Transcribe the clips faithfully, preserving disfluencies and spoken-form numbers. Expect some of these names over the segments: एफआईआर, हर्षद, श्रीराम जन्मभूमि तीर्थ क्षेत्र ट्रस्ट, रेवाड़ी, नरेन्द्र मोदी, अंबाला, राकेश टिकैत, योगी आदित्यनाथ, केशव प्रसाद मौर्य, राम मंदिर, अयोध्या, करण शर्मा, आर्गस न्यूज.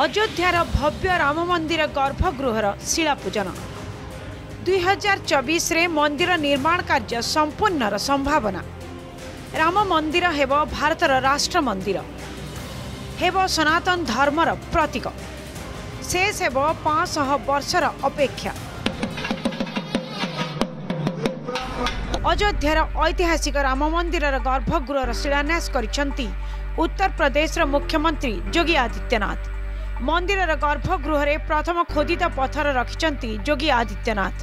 अयोध्यार भव्य राम मंदिर गर्भगृहर शिलापूजन दुई हजार चौबीस रे मंदिर निर्माण कार्य संपूर्णर संभावना। राम मंदिर हेब भारतर राष्ट्र मंदिर हेब सनातन धर्मर प्रतीक शेष हेब पाँच सौ वर्षर अपेक्षा। अयोध्यार ऐतिहासिक राम मंदिर गर्भगृहर शिलान्यास करिसेंती उत्तर प्रदेश मुख्यमंत्री योगी आदित्यनाथ। मंदिर गर्भगृह में प्रथम खोदित पथर रखिंट योगी आदित्यनाथ।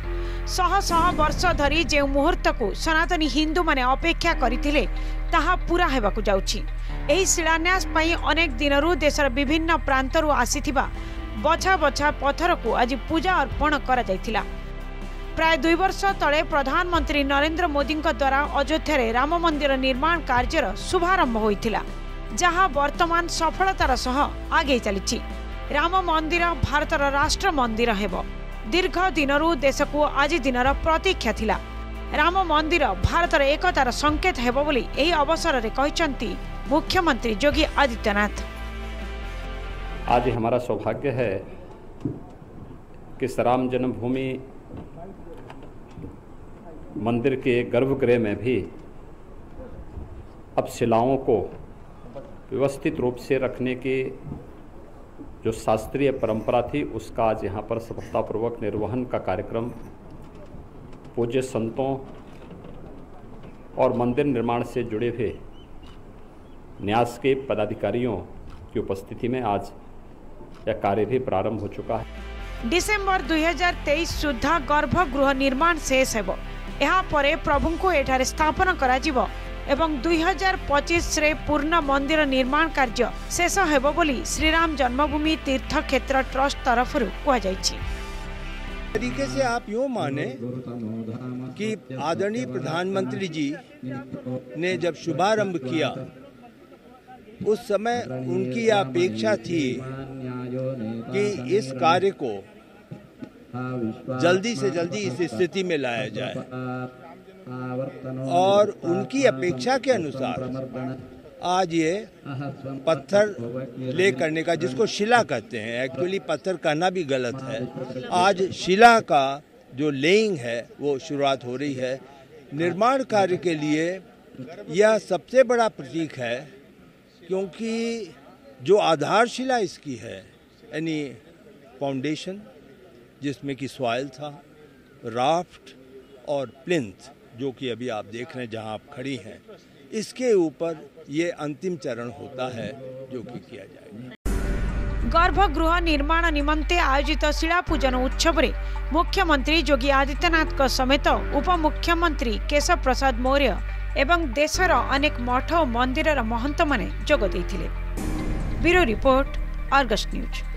शह शह वर्ष धरी जो मुहूर्त को सनातनी हिंदू माने अपेक्षा करथिले ताहा पूरा हेबाकु जाउछि। एही शिलान्यास पई अनेक दिनरू देशर विभिन्न प्रांतरू आसीथिबा बछा बछा पथर को आज पूजा अर्पण करा जायथिला। प्राय दुई वर्ष तले प्रधानमंत्री नरेन्द्र मोदी द्वारा अयोध्या राम मंदिर निर्माण कार्यर शुभारंभ होइथिला, जहाँ वर्तमान सफलतार सह आगे चली। राम मंदिर भारतर राष्ट्र मंदिर हेबो। दीर्घ दिनरू देश को आज दिनर प्रतीक्षा थिला। राम मंदिर भारतर एकतार संकेत हेबो बोली एही अवसर रे कहिसंती मुख्यमंत्री योगी आदित्यनाथ। आज हमारा सौभाग्य है कि श्रीराम जन्मभूमि मंदिर के गर्भगृह में भी अब शिलाओं को व्यवस्थित रूप से रखने की जो शास्त्रीय परंपरा थी उसका आज यहाँ पर सफलतापूर्वक निर्वहन का कार्यक्रम पूज्य संतों और मंदिर निर्माण से जुड़े हुए न्यास के पदाधिकारियों की उपस्थिति में आज यह कार्य भी प्रारंभ हो चुका है। दिसंबर दुई हजार तेईस सुधा गर्भगृह निर्माण शेष हेब। यहाँ पर प्रभु को एठारे स्थापन कराजिबो एवं दुई हजार पच्चीस रे पूर्ण मंदिर निर्माण कार्य शेष हेबो बोली श्रीराम जन्मभूमि तीर्थ क्षेत्र ट्रस्ट तरफ कहुई। तरीके से आप यूँ माने कि आदरणीय प्रधानमंत्री जी ने जब शुभारंभ किया उस समय उनकी अपेक्षा थी कि इस कार्य को जल्दी से जल्दी इस स्थिति में लाया जाए और उनकी अपेक्षा के अनुसार आज ये पत्थर ले करने का, जिसको शिला कहते हैं, एक्चुअली पत्थर कहना भी गलत है, आज शिला का जो लेइंग है वो शुरुआत हो रही है। निर्माण कार्य के लिए यह सबसे बड़ा प्रतीक है क्योंकि जो आधारशिला इसकी है यानी फाउंडेशन जिसमें कि सॉइल था, राफ्ट और प्लिंथ जो कि अभी आप देख रहे हैं जहां आप खड़ी हैं, इसके ऊपर ये अंतिम चरण होता है जो कि किया जाएगा। गर्भगृह निर्माण निमंते आयोजित शिलापूजन उत्सव में मुख्यमंत्री योगी आदित्यनाथ का समेत उप मुख्यमंत्री केशव प्रसाद मौर्य एवं देशर अनेक मठ और मंदिर महंत माने जोग देथिले। Bureau report, आर्गस न्यूज।